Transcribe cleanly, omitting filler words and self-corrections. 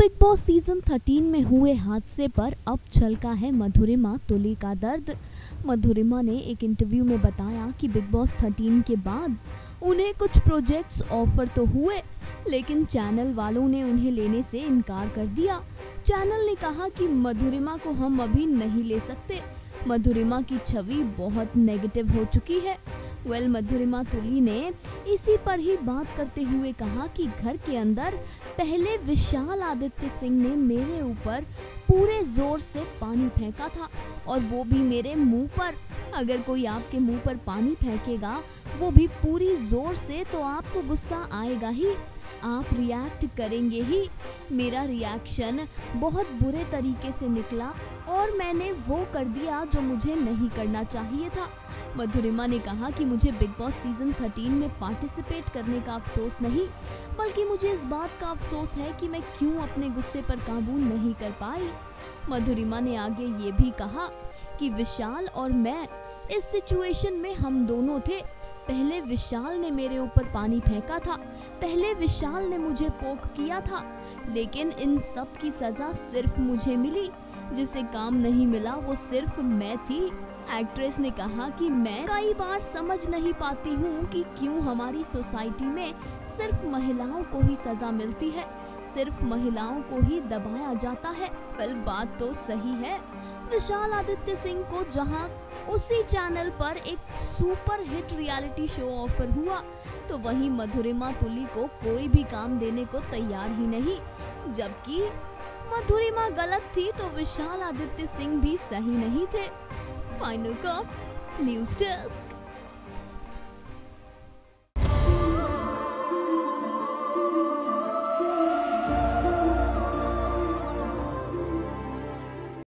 Big Boss season 13 में हुए हादसे पर अब छलका है मधुरिमा तुली का दर्द। मधुरिमा ने एक इंटरव्यू में बताया कि बिग बॉस 13 के बाद उन्हें कुछ प्रोजेक्ट्स ऑफर तो हुए, लेकिन चैनल वालों ने उन्हें लेने से इनकार कर दिया। चैनल ने कहा कि मधुरिमा को हम अभी नहीं ले सकते, मधुरिमा की छवि बहुत नेगेटिव हो चुकी है। मधुरिमा तुली ने इसी पर ही बात करते हुए कहा कि घर के अंदर पहले विशाल आदित्य सिंह ने मेरे ऊपर पूरे जोर से पानी फेंका था, और वो भी मेरे मुंह पर। अगर कोई आपके मुंह पर पानी फेंकेगा, वो भी पूरी जोर से, तो आपको गुस्सा आएगा ही, आप रिएक्ट करेंगे ही। मेरा रिएक्शन बहुत बुरे तरीके से निकला और मैंने वो कर दिया जो मुझे नहीं करना चाहिए था। मधुरिमा ने कहा कि मुझे बिग बॉस सीजन 13 में पार्टिसिपेट करने का अफसोस नहीं, बल्कि मुझे इस बात का अफसोस है कि मैं क्यों अपने गुस्से पर काबू नहीं कर पाई। मधुरिमा ने आगे ये भी कहा कि विशाल और मैं इस सिचुएशन में हम दोनों थे। पहले विशाल ने मेरे ऊपर पानी फेंका था, पहले विशाल ने मुझे पोक किया था, लेकिन इन सब की सजा सिर्फ मुझे मिली। जिसे काम नहीं मिला वो सिर्फ मैं थी। एक्ट्रेस ने कहा कि मैं कई बार समझ नहीं पाती हूँ कि क्यों हमारी सोसाइटी में सिर्फ महिलाओं को ही सजा मिलती है, सिर्फ महिलाओं को ही दबाया जाता है। पर बात तो सही है। विशाल आदित्य सिंह को जहाँ उसी चैनल पर एक super hit reality show offer हुआ, तो वहीं मधुरिमा तुली को कोई भी काम देने को तैयार ही नहीं। जबकि मधुरिमा गलत थी तो विशाल आदित्य सिंह भी सही नहीं थे। Final cut news desk.